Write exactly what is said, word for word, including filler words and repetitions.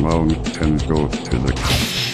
mountain goat to the